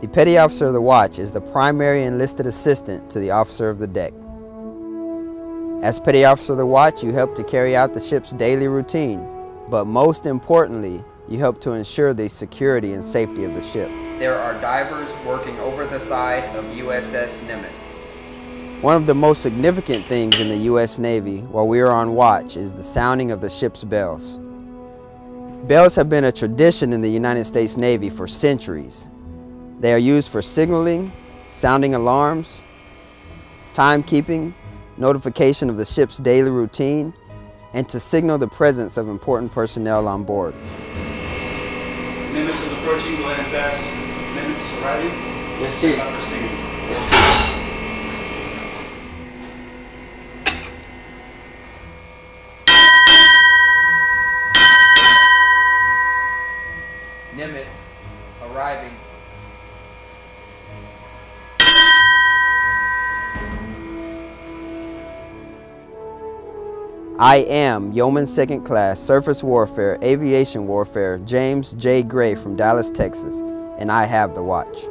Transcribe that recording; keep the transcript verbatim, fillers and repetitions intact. The petty officer of the watch is the primary enlisted assistant to the officer of the deck. As petty officer of the watch, you help to carry out the ship's daily routine, but most importantly, you help to ensure the security and safety of the ship. There are divers working over the side of U S S Nimitz. One of the most significant things in the U S Navy while we are on watch is the sounding of the ship's bells. Bells have been a tradition in the United States Navy for centuries. They are used for signaling, sounding alarms, timekeeping, notification of the ship's daily routine, and to signal the presence of important personnel on board. Nimitz is approaching, go ahead and pass. Nimitz arriving. Yes, Chief. Yes, Chief. Nimitz arriving. I am Yeoman Second Class Surface Warfare Aviation Warfare James J Gray from Dallas, Texas, and I have the watch.